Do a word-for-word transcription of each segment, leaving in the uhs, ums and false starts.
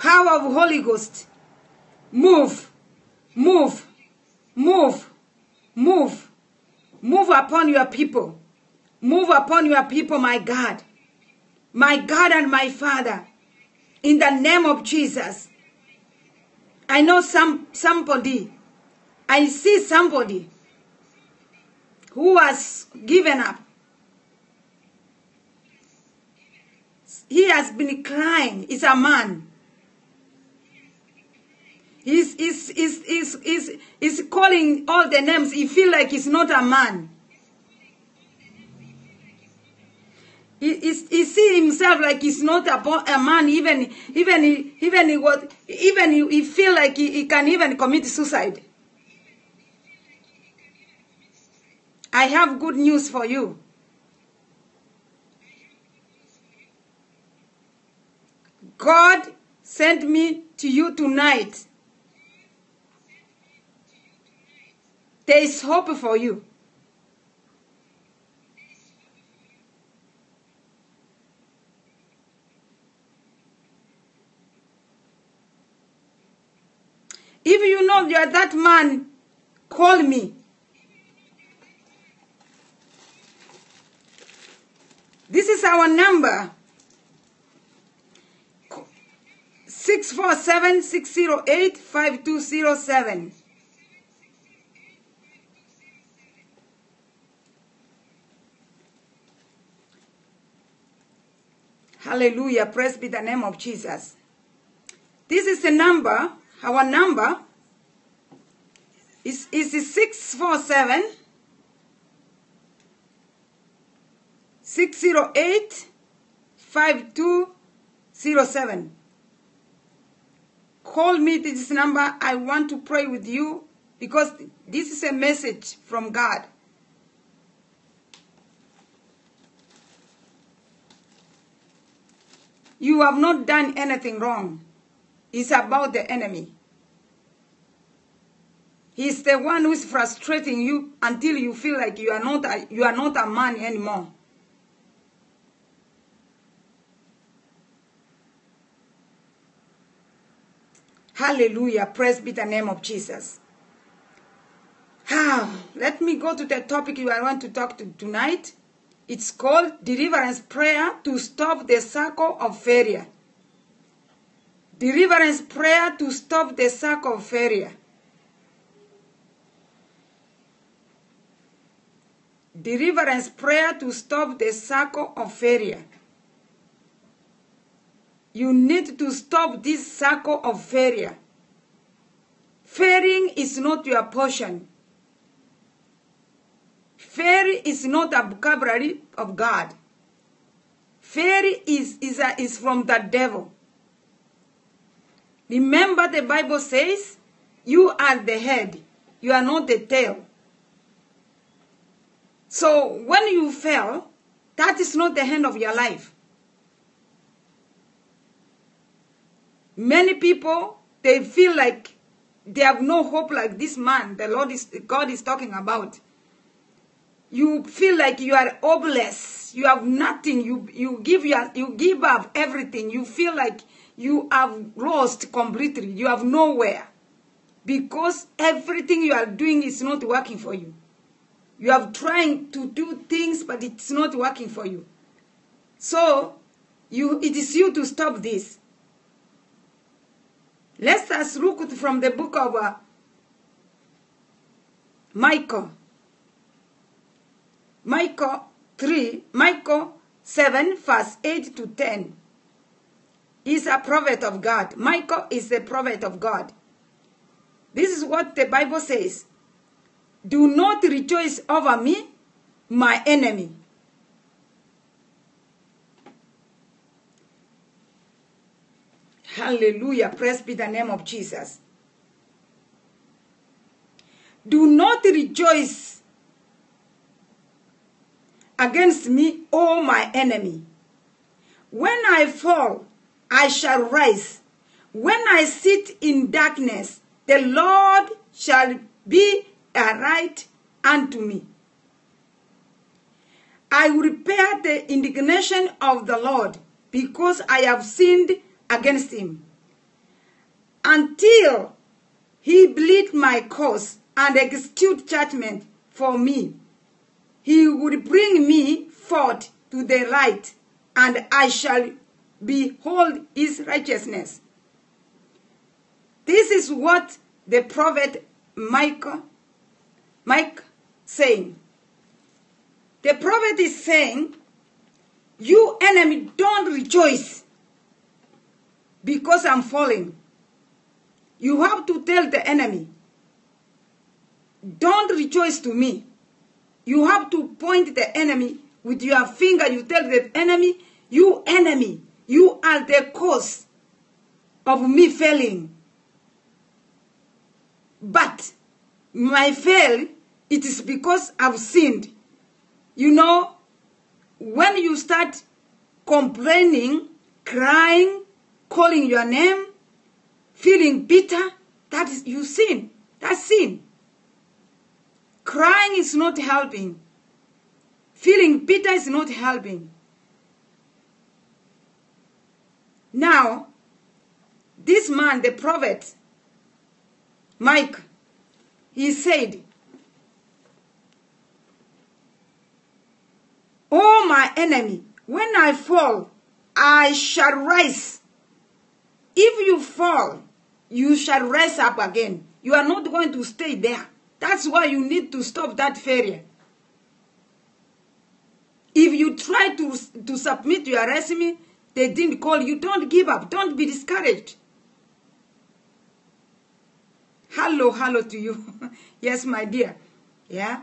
Power of Holy Ghost. Move. Move. Move. Move. Move upon your people. Move upon your people, my God. My God and my Father. In the name of Jesus. I know some somebody. I see somebody who has given up. He has been crying. He's a man. He's, he's, he's, he's, he's, he's calling all the names. He feels like he's not a man. He, he, he sees himself like he's not a, a man. Even, even, he, even, he, what, even he, he feels like he, he can even commit suicide. I have good news for you. God sent me to you tonight. There is hope for you. If you know you are that man, call me. This is our number. six four seven, six zero eight, five two zero seven. Hallelujah. Praise be the name of Jesus. This is the number. Our number is, is six four seven, six zero eight, five two zero seven. Call me to this number. I want to pray with you because this is a message from God. You have not done anything wrong. It's about the enemy. He's the one who is frustrating you until you feel like you are not a, you are not a man anymore. Hallelujah. Praise be the name of Jesus. Ah, let me go to the topic I want to talk to tonight. It's called Deliverance Prayer to Stop the Cycle of Failure. Deliverance Prayer to Stop the Cycle of Failure. Deliverance Prayer to Stop the Cycle of Failure. You need to stop this cycle of failure. Failing is not your portion. Failure is not a vocabulary of God. Failure is, is, a, is from the devil. Remember the Bible says, you are the head, you are not the tail. So when you fail, that is not the end of your life. Many people, they feel like they have no hope like this man, the Lord is, God is talking about. You feel like you are hopeless. You have nothing. You, you, give your, you give up everything. You feel like you have lost completely. You have nowhere. Because everything you are doing is not working for you. You are trying to do things, but it's not working for you. So, you, it is you to stop this. Let us look from the book of uh, Micah. Micah three, Micah seven, verse eight to ten. He's a prophet of God. Micah is the prophet of God. This is what the Bible says. Do not rejoice over me, my enemy. Hallelujah. Praise be the name of Jesus. Do not rejoice against me, O my enemy. When I fall, I shall rise. When I sit in darkness, the Lord shall be a light unto me. I will repair the indignation of the Lord because I have sinned against him. until he plead my cause and execute judgment for me. He would bring me forth to the light, and I shall behold his righteousness. This is what the prophet Micah, Micah saying. The prophet is saying, you enemy, don't rejoice because I'm falling. You have to tell the enemy, don't rejoice to me. You have to point the enemy with your finger. You tell the enemy, you enemy, you are the cause of me failing. But my fail, it is because I've sinned. You know, when you start complaining, crying, calling your name, feeling bitter, that is, you sin. That's sin. Crying is not helping. Feeling bitter is not helping. Now, this man, the prophet, Mike, he said, "O my enemy, when I fall, I shall rise. If you fall, you shall rise up again. You are not going to stay there. That's why you need to stop that failure. If you try to, to submit your resume, they didn't call you, don't give up. Don't be discouraged." Hello, hello to you. Yes, my dear. Yeah.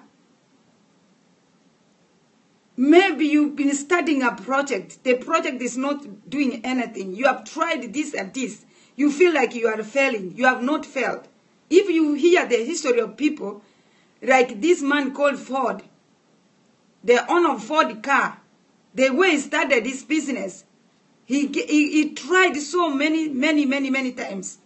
Maybe you've been studying a project. The project is not doing anything. You have tried this and this. You feel like you are failing. You have not failed. If you hear the history of people, like this man called Ford, the owner of Ford car, the way he started this business, he, he, he tried so many, many, many, many times.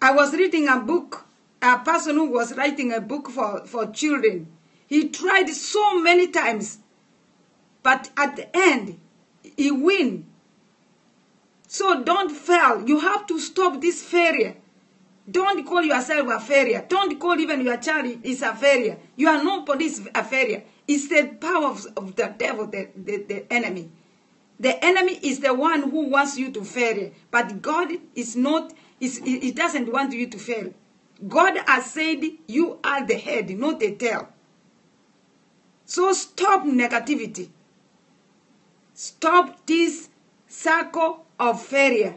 I was reading a book, a person who was writing a book for, for children. He tried so many times, but at the end, he win. So don't fail. You have to stop this failure. Don't call yourself a failure. Don't call even your child is a failure. You are nobody's a failure. It's the power of, of the devil, the, the, the enemy. The enemy is the one who wants you to fail, but God is not. It's, it doesn't want you to fail. God has said you are the head, not the tail. So stop negativity. Stop this cycle of failure.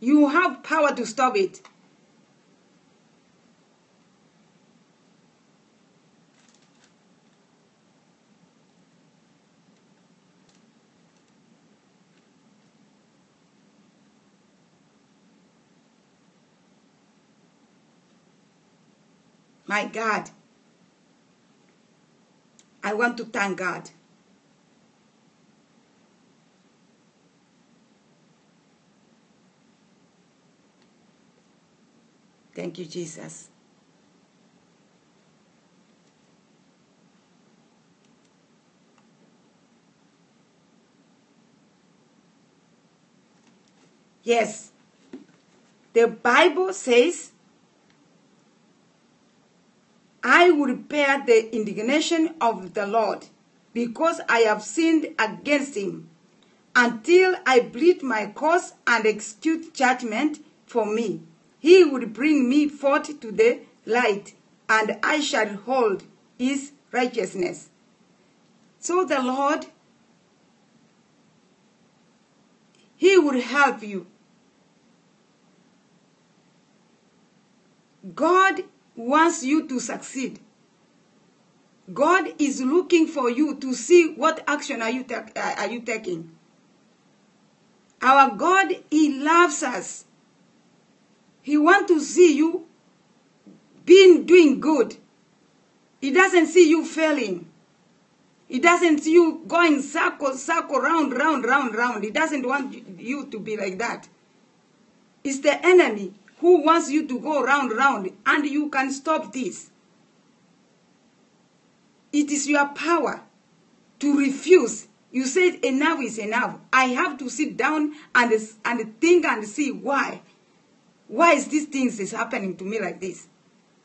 You have power to stop it. My God, I want to thank God. Thank you, Jesus. Yes, the Bible says, I will bear the indignation of the Lord, because I have sinned against him, until I plead my cause and execute judgment for me. He will bring me forth to the light, and I shall hold his righteousness. So the Lord, he will help you. God wants you to succeed. God is looking for you to see what action are you, are you taking. Our God, he loves us. He wants to see you being doing good. He doesn't see you failing. He doesn't see you going circle, circle, round, round, round, round. He doesn't want you to be like that. It's the enemy who wants you to go round, round, and you can stop this. It is your power to refuse You said enough is enough. I have to sit down and, and think and see why. Why is these things is happening to me like this?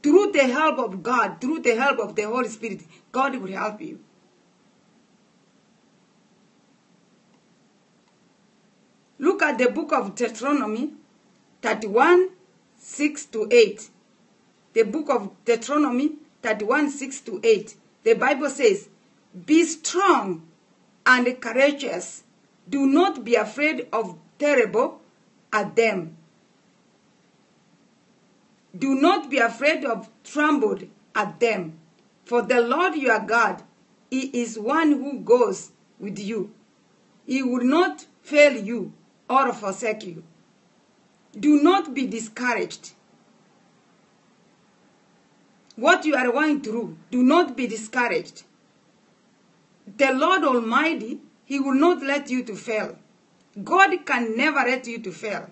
Through the help of God, through the help of the Holy Spirit, God will help you. Look at the book of Deuteronomy thirty-one, six to eight. The book of Deuteronomy thirty-one, six to eight. The Bible says, be strong and courageous. Do not be afraid of terrible at them. Do not be afraid of trembled at them. For the Lord your God, he is one who goes with you. He will not fail you or forsake you. Do not be discouraged. What you are going through, do not be discouraged. The Lord Almighty, he will not let you to fail. God can never let you to fail.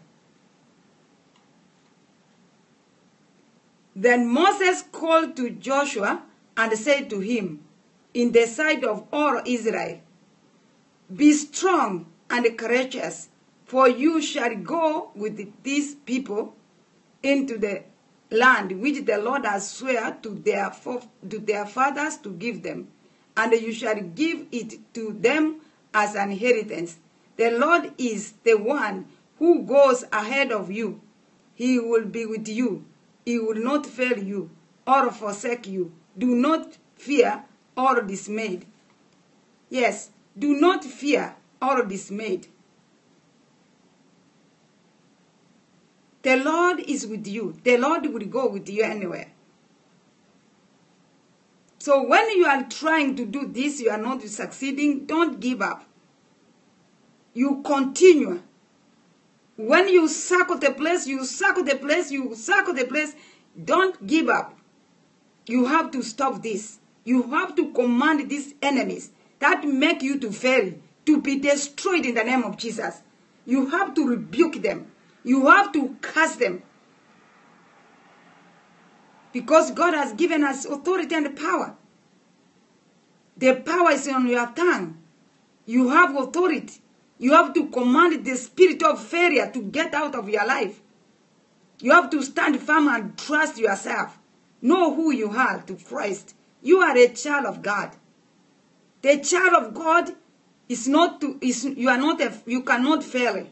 Then Moses called to Joshua and said to him, in the sight of all Israel, be strong and courageous, for you shall go with these people into the land which the Lord has sworn to their, to their fathers to give them, and you shall give it to them as an inheritance. The Lord is the one who goes ahead of you. He will be with you. He will not fail you or forsake you. Do not fear or dismayed. Yes, do not fear or dismayed. The Lord is with you. The Lord will go with you anywhere. So when you are trying to do this, you are not succeeding, don't give up. You continue. When you circle the place, you circle the place, you circle the place, don't give up. You have to stop this. You have to command these enemies that make you to fail, to be destroyed in the name of Jesus. You have to rebuke them. You have to curse them. Because God has given us authority and power. The power is on your tongue. You have authority. You have to command the spirit of failure to get out of your life. You have to stand firm and trust yourself. Know who you are to Christ. You are a child of God. The child of God is not to, is, you are not a, you cannot fail.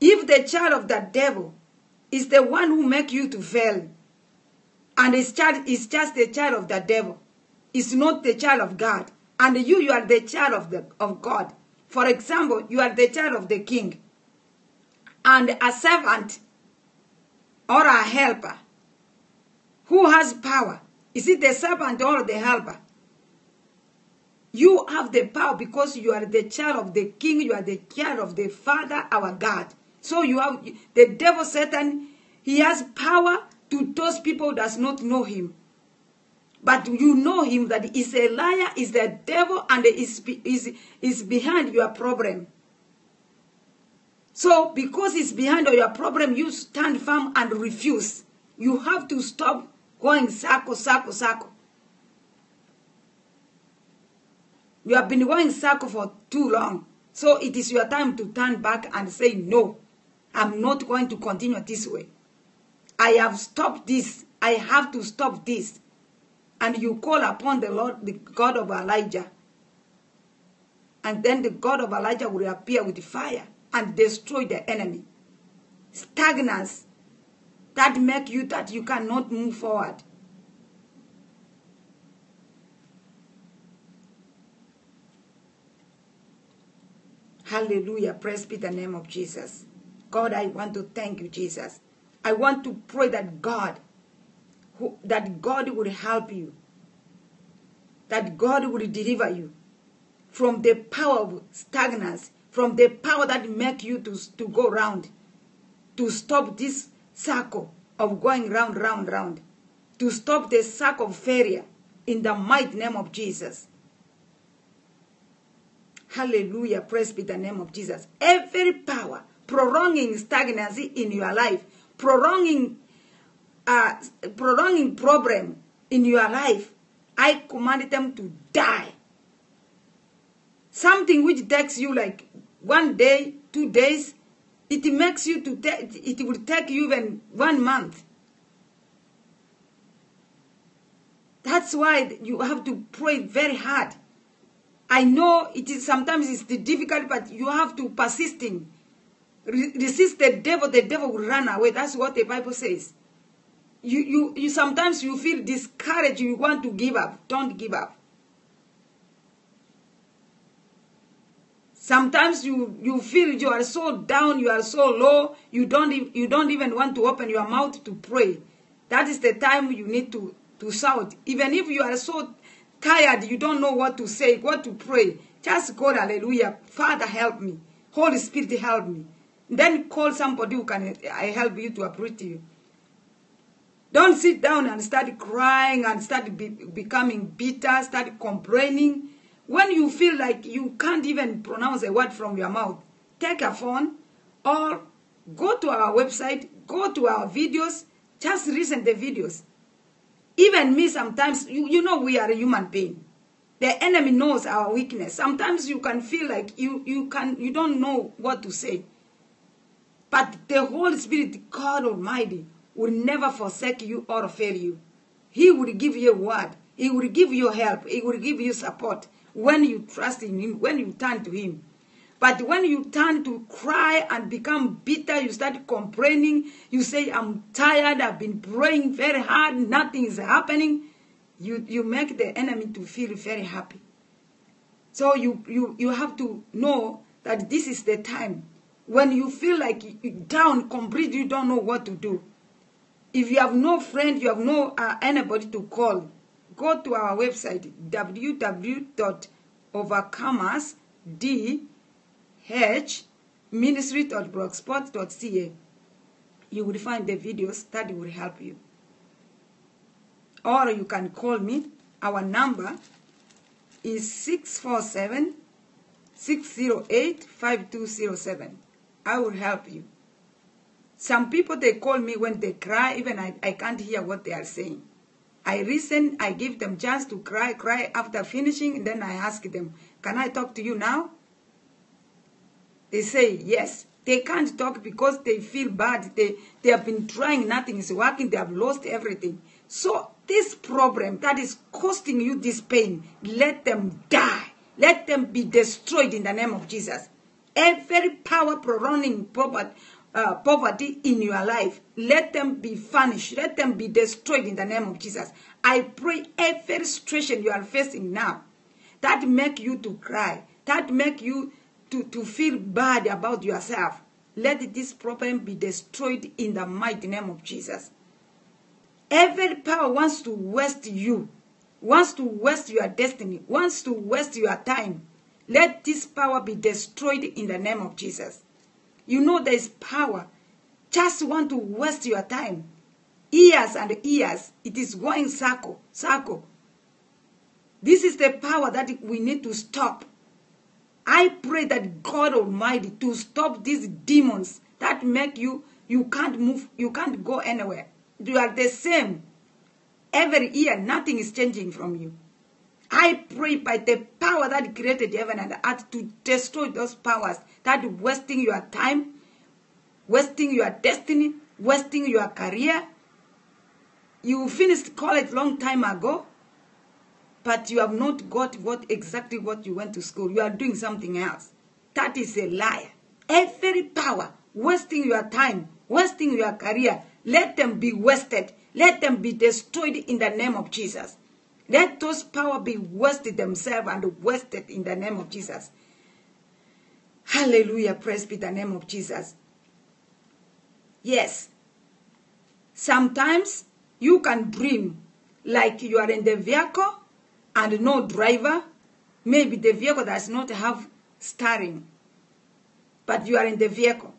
If the child of the devil is the one who makes you to fail, and his child is just the child of the devil, it's not the child of God. And you, you are the child of, the, of God. For example, you are the child of the king, and a servant or a helper. Who has power? Is it the servant or the helper? You have the power because you are the child of the king, you are the child of the Father, our God. So you have the devil, Satan, he has power to those people who does not know him. But you know him, that is a liar, is the devil, and is, is, is behind your problem. So because he's behind your problem, you stand firm and refuse. You have to stop going circle, circle, circle. You have been going circle for too long. So it is your time to turn back and say, no, I'm not going to continue this way. I have stopped this. I have to stop this. And you call upon the Lord, the God of Elijah. And then the God of Elijah will appear with fire and destroy the enemy. Stagnance that make you that you cannot move forward. Hallelujah. Praise be the name of Jesus. God, I want to thank you, Jesus. I want to pray that God, who, that God would help you. That God would deliver you from the power of stagnance, from the power that makes you to, to go round, to stop this circle of going round, round, round, to stop the circle of failure in the mighty name of Jesus. Hallelujah, praise be the name of Jesus. Every power prolonging stagnancy in your life, prolonging, uh, prolonging problem in your life, I command them to die. something which takes you like one day, two days, it makes you to take, it will take you even one month. That's why you have to pray very hard. I know it is sometimes it's difficult, but you have to persist in. Resist the devil, the devil will run away. That's what the Bible says. You, you, you sometimes you feel discouraged, you want to give up. Don't give up. Sometimes you, you feel you are so down, you are so low, you don't, you don't even want to open your mouth to pray. That is the time you need to, to shout. Even if you are so tired, you don't know what to say, what to pray. Just God, hallelujah, Father help me, Holy Spirit help me. Then call somebody who can help you to uproot you. Don't sit down and start crying and start be, becoming bitter, start complaining. When you feel like you can't even pronounce a word from your mouth, take a phone or go to our website, go to our videos, just listen to the videos. Even me sometimes, you, you know we are a human being. The enemy knows our weakness. Sometimes you can feel like you, you, can, you don't know what to say. But the Holy Spirit, God Almighty, will never forsake you or fail you. He will give you a word. He will give you help. He will give you support when you trust in Him, when you turn to Him. But when you turn to cry and become bitter, you start complaining, you say, I'm tired, I've been praying very hard, nothing is happening, you, you make the enemy to feel very happy. So you, you, you have to know that this is the time. When you feel like you're down, complete, you don't know what to do. If you have no friend, you have no uh, anybody to call, go to our website, w w w dot overcomers d h ministry dot blogspot dot c a. You will find the videos that will help you. Or you can call me. Our number is six four seven, six zero eight, five two zero seven. I will help you. Some people, they call me when they cry, even I, I can't hear what they are saying. I listen, I give them chance to cry, cry after finishing, then I ask them, can I talk to you now? They say yes. They can't talk because they feel bad. They, they have been trying, nothing is working, they have lost everything. So this problem that is costing you this pain, let them die. Let them be destroyed in the name of Jesus. Every power prolonging poverty, Uh, poverty in your life, let them be furnished, let them be destroyed in the name of Jesus. I pray every situation you are facing now that make you to cry, that make you to, to feel bad about yourself, let this problem be destroyed in the mighty name of Jesus. Every power wants to waste you, wants to waste your destiny, wants to waste your time, let this power be destroyed in the name of Jesus. You know there is power. Just want to waste your time. Years and years. It is going circle, circle. This is the power that we need to stop. I pray that God Almighty to stop these demons that make you, you can't move, you can't go anywhere. You are the same. Every year, nothing is changing from you. I pray by the power that created heaven and earth to destroy those powers that are wasting your time, wasting your destiny, wasting your career. You finished college long time ago, but you have not got what exactly what you went to school. You are doing something else. That is a lie. Every power wasting your time, wasting your career, let them be wasted. Let them be destroyed in the name of Jesus. Let those power be wasted themselves and wasted in the name of Jesus. Hallelujah. Praise be the name of Jesus. Yes. Sometimes you can dream like you are in the vehicle and no driver. Maybe the vehicle does not have steering, but you are in the vehicle.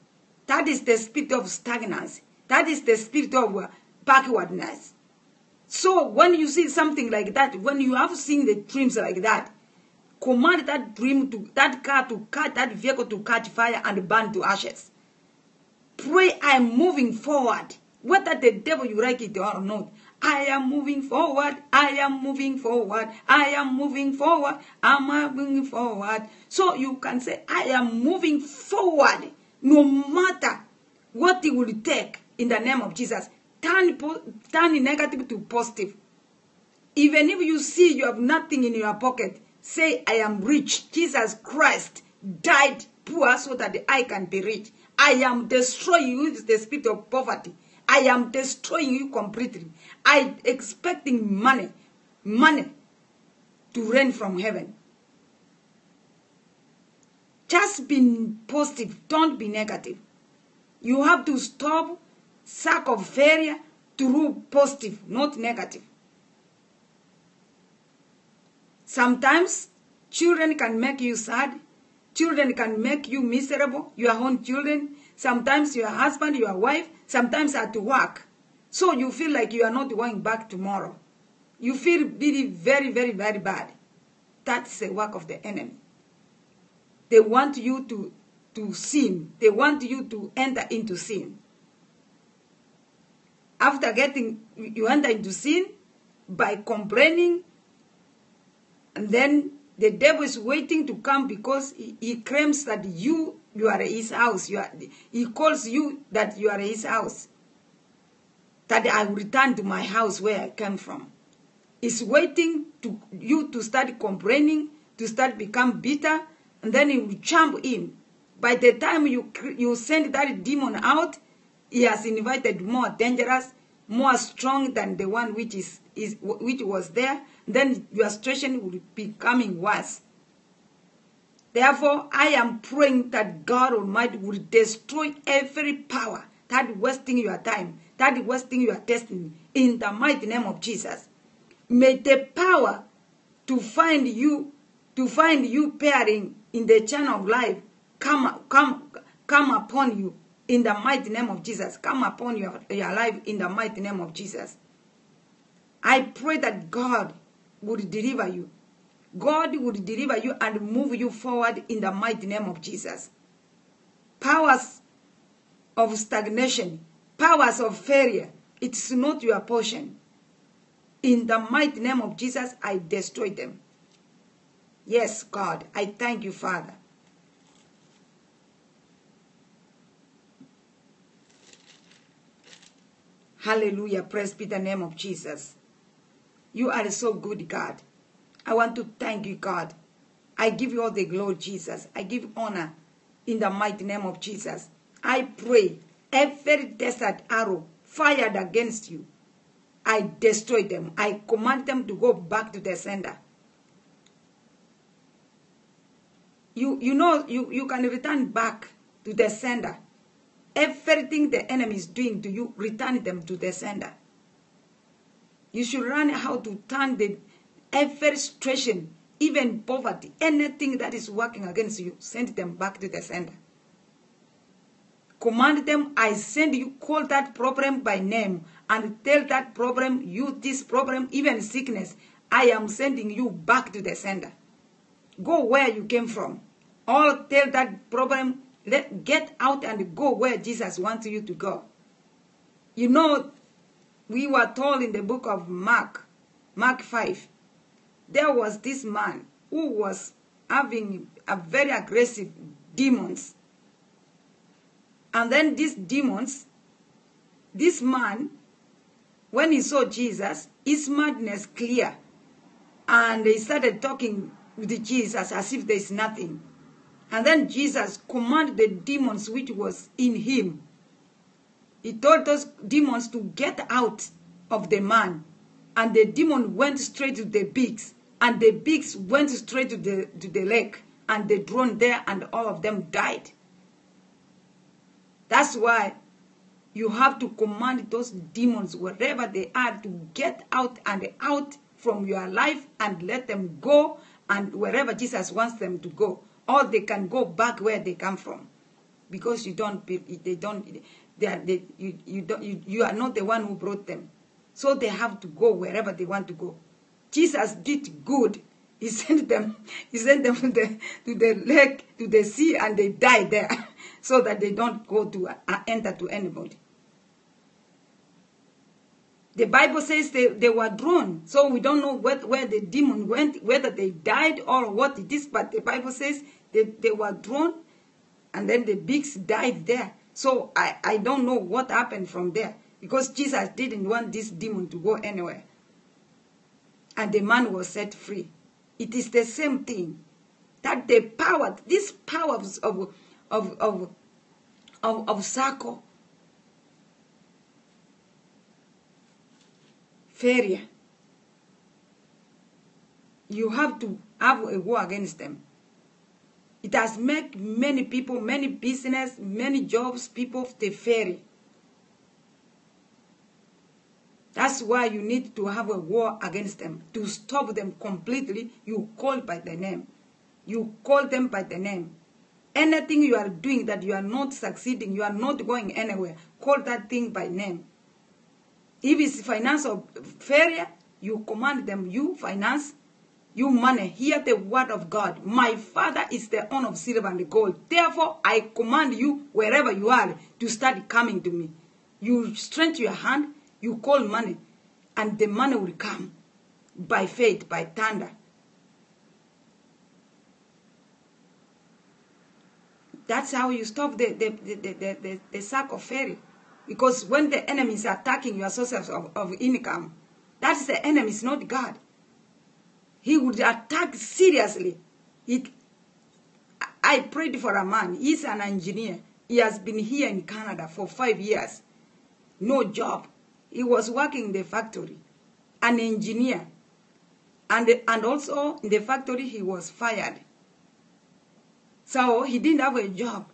That is the spirit of stagnancy. That is the spirit of backwardness. So when you see something like that, when you have seen the dreams like that, command that dream to that car to catch, that vehicle to catch fire and burn to ashes. Pray, I'm moving forward. Whether the devil you like it or not, I am moving forward. I am moving forward. I am moving forward. I'm moving forward. So you can say, I am moving forward, no matter what it will take, in the name of Jesus. Turn, turn negative to positive. Even if you see you have nothing in your pocket, say, I am rich. Jesus Christ died poor so that I can be rich. I am destroying you with the spirit of poverty. I am destroying you completely. I expecting money, money to rain from heaven. Just be positive. Don't be negative. You have to stop sack of failure through positive, not negative. Sometimes children can make you sad. Children can make you miserable, your own children. Sometimes your husband, your wife, sometimes at work. So you feel like you are not going back tomorrow. You feel really very, very, very bad. That's the work of the enemy. They want you to, to sin. They want you to enter into sin. After getting, you enter into sin by complaining, and then the devil is waiting to come, because he, he claims that you, you are his house. You are, he calls you that you are his house. That I will return to my house where I came from. He's waiting to you to start complaining, to start become bitter, and then he will jump in. By the time you, you send that demon out, he has invited more dangerous, more strong than the one which is, is which was there. Then your situation will be becoming worse. Therefore, I am praying that God Almighty will destroy every power that is wasting your time, that is wasting your destiny, in the mighty name of Jesus. May the power to find you, to find you pairing in the channel of life, come, come, come upon you in the mighty name of Jesus. Come upon your, your life in the mighty name of Jesus. I pray that God would deliver you. God would deliver you and move you forward in the mighty name of Jesus. Powers of stagnation, powers of failure, it's not your portion. In the mighty name of Jesus, I destroy them. Yes, God, I thank you, Father. Hallelujah, praise be the name of Jesus. You are so good, God. I want to thank you, God. I give you all the glory, Jesus. I give honor in the mighty name of Jesus. I pray every desert arrow fired against you, I destroy them. I command them to go back to the sender. You, you know, you, you can return back to the sender. Everything the enemy is doing to you, return them to the sender. You should learn how to turn the every situation, even poverty, anything that is working against you, send them back to the sender. Command them, I send you, call that problem by name and tell that problem, you, this problem, even sickness, I am sending you back to the sender. Go where you came from. All tell that problem, let, get out and go where Jesus wants you to go. You know, we were told in the book of Mark, Mark five, there was this man who was having a very aggressive demons. And then these demons, this man, when he saw Jesus, his madness clear. And he started talking with Jesus as if there is nothing. And then Jesus commanded the demons which was in him. He told those demons to get out of the man. And the demon went straight to the pigs. And the pigs went straight to the, to the lake. And they drowned there and all of them died. That's why you have to command those demons wherever they are to get out and out from your life and let them go. And wherever Jesus wants them to go. Or they can go back where they come from. Because you don't, they don't... They are, they, you, you, don't, you, you are not the one who brought them. So they have to go wherever they want to go. Jesus did good. He sent them, he sent them to the, to the lake, to the sea, and they died there so that they don't go to uh, enter to anybody. The Bible says they, they were drawn. So we don't know what, where the demon went, whether they died or what it is. But the Bible says they, they were drawn and then the pigs died there. So I, I don't know what happened from there. Because Jesus didn't want this demon to go anywhere. And the man was set free. It is the same thing. That the power, these powers of, of, of, of, of circle, failure, you have to have a war against them. It has made many people, many business, many jobs, people, they fail. That's why you need to have a war against them. To stop them completely, you call by the name. You call them by the name. Anything you are doing that you are not succeeding, you are not going anywhere, call that thing by name. If it's financial failure, you command them, you finance, you money. Hear the word of God. My Father is the owner of silver and gold. Therefore, I command you, wherever you are, to start coming to me. You strengthen your hand, you call money, and the money will come by faith, by thunder. That's how you stop the, the, the, the, the, the, the sack of fairy. Because when the enemy is attacking your sources of, of income, that's the enemy, it's not God. He would attack seriously. It, I prayed for a man. He's an engineer. He has been here in Canada for five years. No job. He was working in the factory. An engineer. And, and also in the factory he was fired. So he didn't have a job.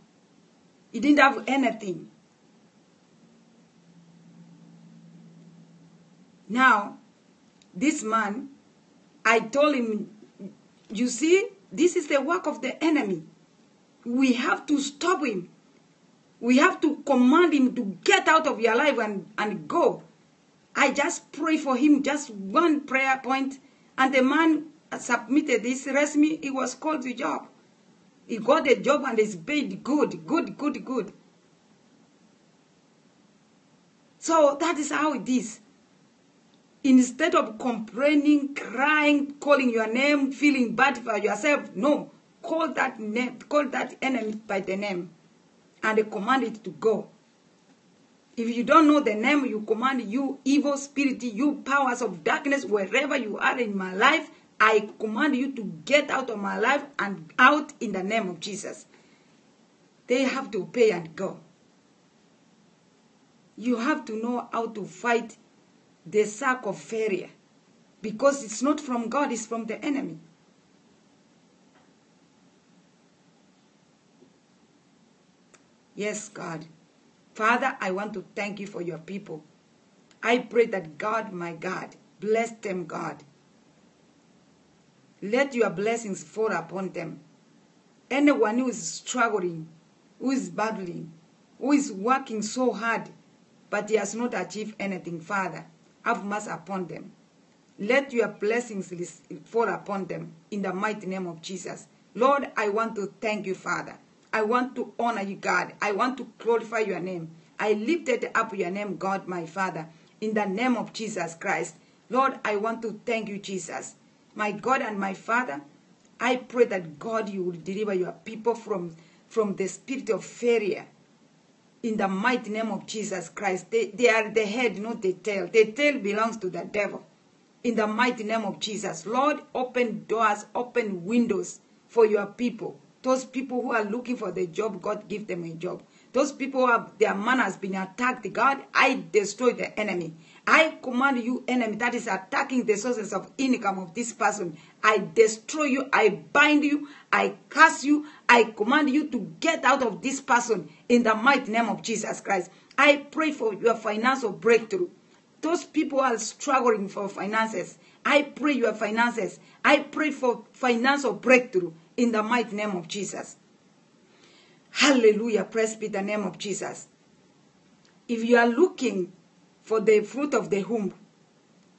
He didn't have anything. Now, this man, I told him, you see, this is the work of the enemy. We have to stop him. We have to command him to get out of your life and, and go. I just pray for him, just one prayer point. And the man submitted his resume. He was called to job. He got a job and is paid good, good, good, good. So that is how it is. Instead of complaining, crying, calling your name, feeling bad for yourself, no. Call that name, call that enemy by the name. And they command it to go. If you don't know the name, you command you evil spirit, you powers of darkness, wherever you are in my life, I command you to get out of my life and out in the name of Jesus. They have to obey and go. You have to know how to fight the sack of failure, because it's not from God, it's from the enemy. Yes, God. Father, I want to thank you for your people. I pray that God, my God, bless them, God. Let your blessings fall upon them. Anyone who is struggling, who is battling, who is working so hard, but he has not achieved anything, Father, have mercy upon them. Let your blessings fall upon them in the mighty name of Jesus. Lord, I want to thank you, Father. I want to honor you, God. I want to glorify your name. I lifted up your name, God, my Father, in the name of Jesus Christ. Lord, I want to thank you, Jesus. My God and my Father, I pray that, God, you will deliver your people from, from the spirit of failure. In the mighty name of Jesus Christ, they, they are the head, not the tail. The tail belongs to the devil. In the mighty name of Jesus, Lord, open doors, open windows for your people. Those people who are looking for the job, God, give them a job. Those people who have, their man has been attacked, God, I destroy the enemy. I command you, enemy, that is attacking the sources of income of this person. I destroy you, I bind you, I curse you, I command you to get out of this person in the mighty name of Jesus Christ. I pray for your financial breakthrough. Those people who are struggling for finances, I pray your finances. I pray for financial breakthrough. In the mighty name of Jesus. Hallelujah. Praise be the name of Jesus. If you are looking for the fruit of the womb,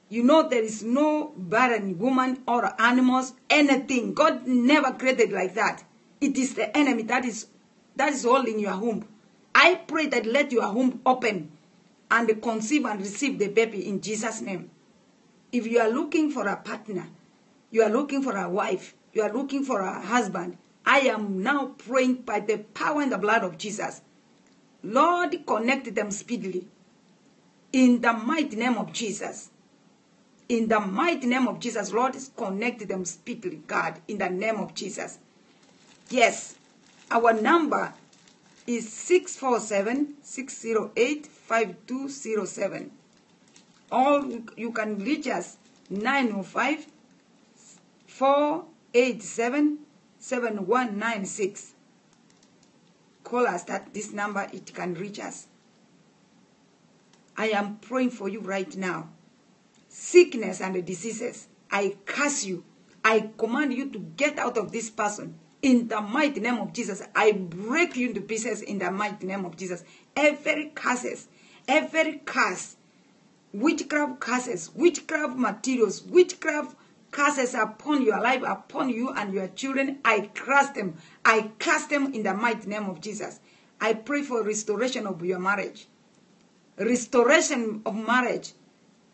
you know there is no barren woman or animals, anything. God never created like that. It is the enemy that is, that is all in your womb. I pray that let your womb open. and they conceive and receive the baby in Jesus' name. If you are looking for a partner, you are looking for a wife, you are looking for a husband, I am now praying by the power and the blood of Jesus. Lord, connect them speedily. In the mighty name of Jesus. In the mighty name of Jesus, Lord, connect them speedily, God, in the name of Jesus. Yes, our number is six four seven, six zero eight, five two zero seven. Or you can reach us nine oh five, four eight seven, seven one nine six. Call us at this number, it can reach us. I am praying for you right now. Sickness and diseases, I curse you. I command you to get out of this person. In the mighty name of Jesus, I break you into pieces in the mighty name of Jesus. Every curses, every curse, witchcraft curses, witchcraft materials, witchcraft curses upon your life, upon you and your children, I curse them. I curse them in the mighty name of Jesus. I pray for restoration of your marriage. Restoration of marriage.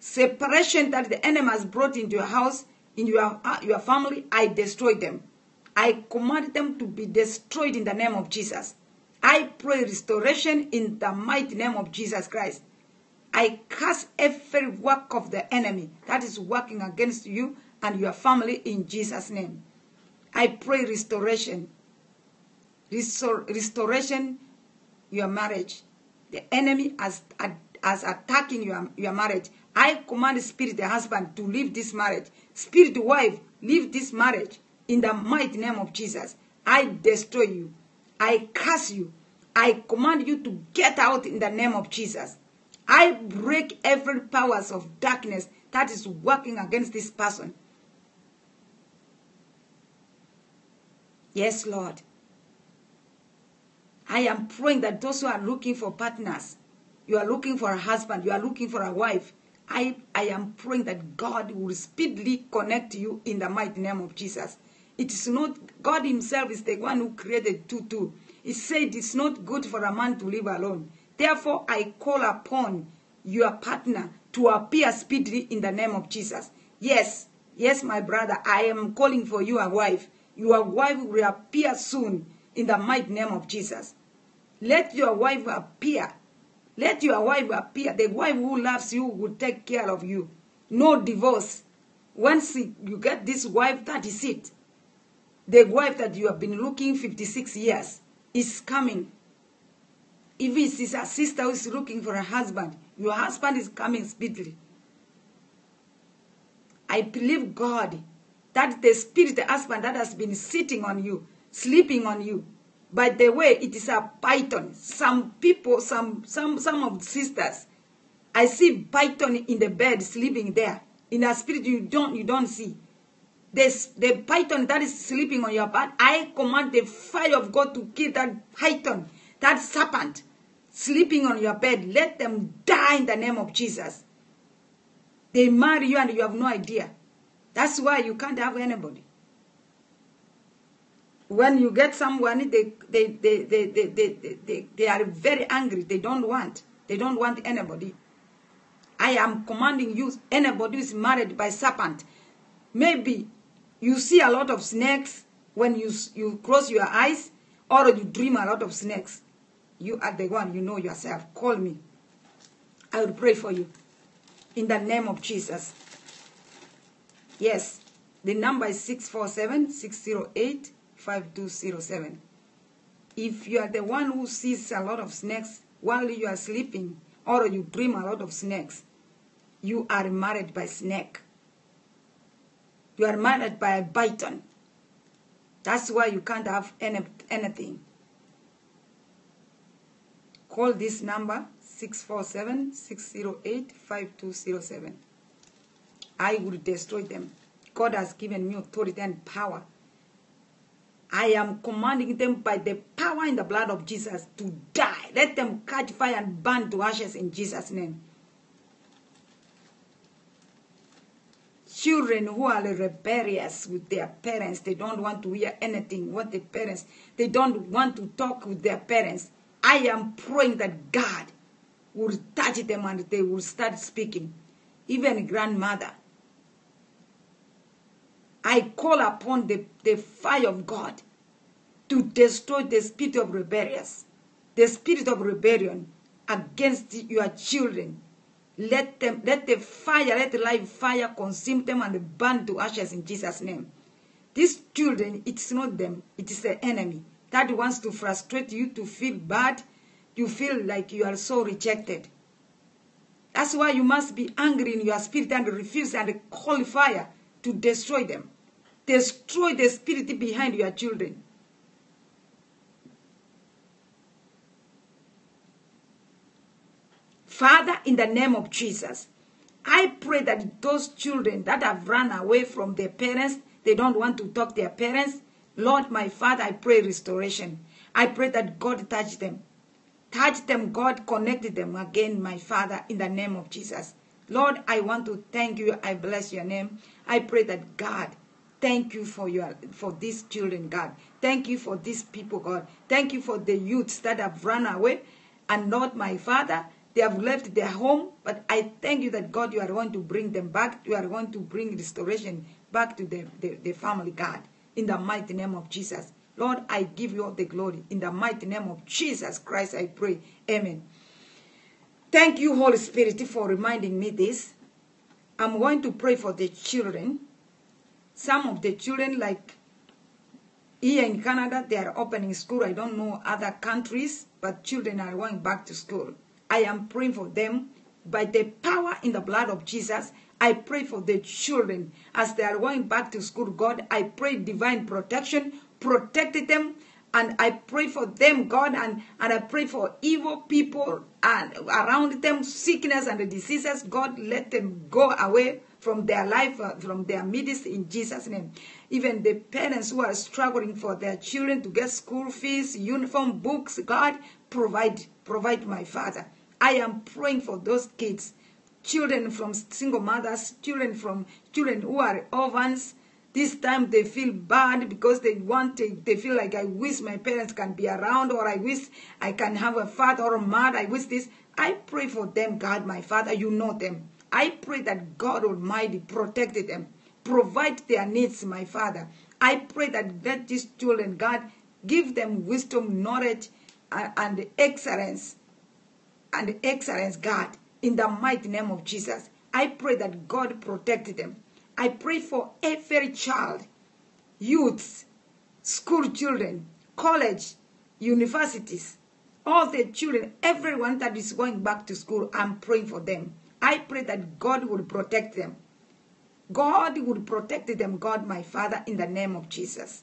Separation that the enemy has brought into your house, in your, your family, I destroy them. I command them to be destroyed in the name of Jesus. I pray restoration in the mighty name of Jesus Christ. I curse every work of the enemy that is working against you and your family in Jesus' name. I pray restoration. Restor restoration, your marriage. The enemy has, has attacking your, your marriage. I command spirit, the husband, to leave this marriage. Spirit, the wife, leave this marriage. In the mighty name of Jesus, I destroy you. I curse you. I command you to get out in the name of Jesus. I break every powers of darkness that is working against this person. Yes, Lord. I am praying that those who are looking for partners, you are looking for a husband, you are looking for a wife, I, I am praying that God will speedily connect you in the mighty name of Jesus. It is not, God himself is the one who created two, two. He said it's not good for a man to live alone. Therefore, I call upon your partner to appear speedily in the name of Jesus. Yes, yes, my brother, I am calling for you a wife. Your wife will appear soon in the mighty name of Jesus. Let your wife appear. Let your wife appear. The wife who loves you will take care of you. No divorce. Once you get this wife, that is it. The wife that you have been looking fifty-six years is coming. If it is a sister who is looking for a husband, your husband is coming speedily. I believe God that the spirit, the husband that has been sitting on you, sleeping on you, by the way, it is a python. Some people, some, some, some of the sisters, I see python in the bed sleeping there. In a spirit you don't, you don't see. This, the python that is sleeping on your bed, I command the fire of God to kill that python, that serpent sleeping on your bed. Let them die in the name of Jesus. They marry you and you have no idea. That's why you can't have anybody. When you get someone, they they they they they they they they are very angry. They don't want. They don't want anybody. I am commanding you. Anybody who is married by serpent. Maybe you see a lot of snakes when you you close your eyes, or you dream a lot of snakes. You are the one. You know yourself. Call me. I will pray for you, in the name of Jesus. Yes, the number is six four seven, six zero eight, five two zero seven. If you are the one who sees a lot of snakes while you are sleeping, or you dream a lot of snakes, you are married by snake. You are married by a python. That's why you can't have any, anything. Call this number six four seven, six zero eight, five two zero seven. I will destroy them. God has given me authority and power. I am commanding them by the power in the blood of Jesus to die. Let them catch fire and burn to ashes in Jesus' name. Children who are rebellious with their parents, they don't want to hear anything. What the parents, they don't want to talk with their parents. I am praying that God will touch them and they will start speaking. Even grandmother. I call upon the, the fire of God to destroy the spirit of rebellious, the spirit of rebellion against your children. Let them, let the fire, let the live fire consume them and burn to ashes in Jesus' name. These children, it's not them, it is the enemy that wants to frustrate you, to feel bad, you feel like you are so rejected. That's why you must be angry in your spirit and refuse and call fire to destroy them. Destroy the spirit behind your children. Father, in the name of Jesus, I pray that those children that have run away from their parents, they don't want to talk to their parents, Lord, my Father, I pray restoration. I pray that God touch them. Touch them, God, connect them again, my Father, in the name of Jesus. Lord, I want to thank you. I bless your name. I pray that, God, thank you for your for these children, God. Thank you for these people, God. Thank you for the youths that have run away and not, my Father, they have left their home, but I thank you that, God, you are going to bring them back. You are going to bring restoration back to the, the, the family, God, in the mighty name of Jesus. Lord, I give you all the glory. In the mighty name of Jesus Christ, I pray. Amen. Thank you, Holy Spirit, for reminding me this. I'm going to pray for the children. Some of the children, like here in Canada, they are opening school. I don't know other countries, but children are going back to school. I am praying for them by the power in the blood of Jesus. I pray for the children as they are going back to school. God, I pray divine protection, protect them, and I pray for them, God, and, and I pray for evil people and around them, sickness and diseases. God, let them go away from their life, from their midst, in Jesus' name. Even the parents who are struggling for their children to get school fees, uniform, books, God, provide, provide, my Father. I am praying for those kids, children from single mothers, children from children who are orphans. This time they feel bad because they want to, they feel like, I wish my parents can be around, or I wish I can have a father or a mother. I wish this. I pray for them, God, my Father. You know them. I pray that God Almighty protect them, provide their needs, my Father. I pray that let these children, God, give them wisdom, knowledge, and, and excellence. And excellence, God, in the mighty name of Jesus. I pray that God protect them. I pray for every child, youths, school children, college, universities, all the children, everyone that is going back to school, I'm praying for them. I pray that God will protect them. God will protect them, God, my Father, in the name of Jesus.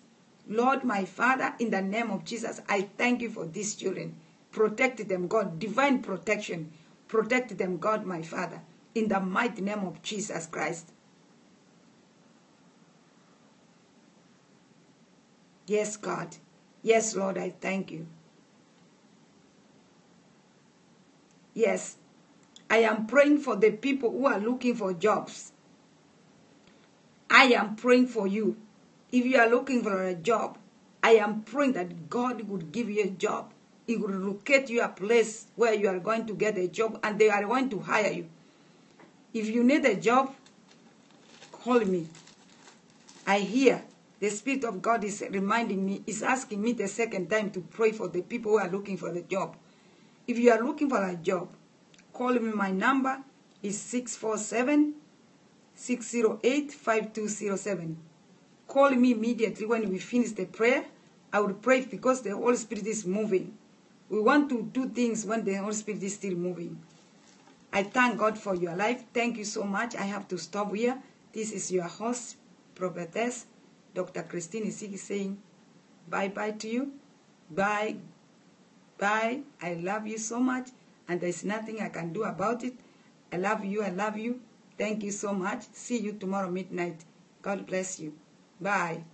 Lord, my Father, in the name of Jesus, I thank you for these children. Protect them, God. Divine protection. Protect them, God, my Father, in the mighty name of Jesus Christ. Yes, God. Yes, Lord, I thank you. Yes, I am praying for the people who are looking for jobs. I am praying for you. If you are looking for a job, I am praying that God would give you a job. He will locate you a place where you are going to get a job, and they are going to hire you. If you need a job, call me. I hear the Spirit of God is reminding me, is asking me the second time to pray for the people who are looking for a job. If you are looking for a job, call me. My number is six four seven, six zero eight, five two zero seven. Call me immediately when we finish the prayer. I will pray because the Holy Spirit is moving. We want to do things when the Holy Spirit is still moving. I thank God for your life. Thank you so much. I have to stop here. This is your host, prophetess, Doctor Christine Isigi, saying bye-bye to you. Bye. Bye. I love you so much, and there's nothing I can do about it. I love you. I love you. Thank you so much. See you tomorrow midnight. God bless you. Bye.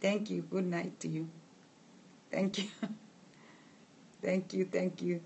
Thank you. Good night to you. Thank you. Thank you. Thank you.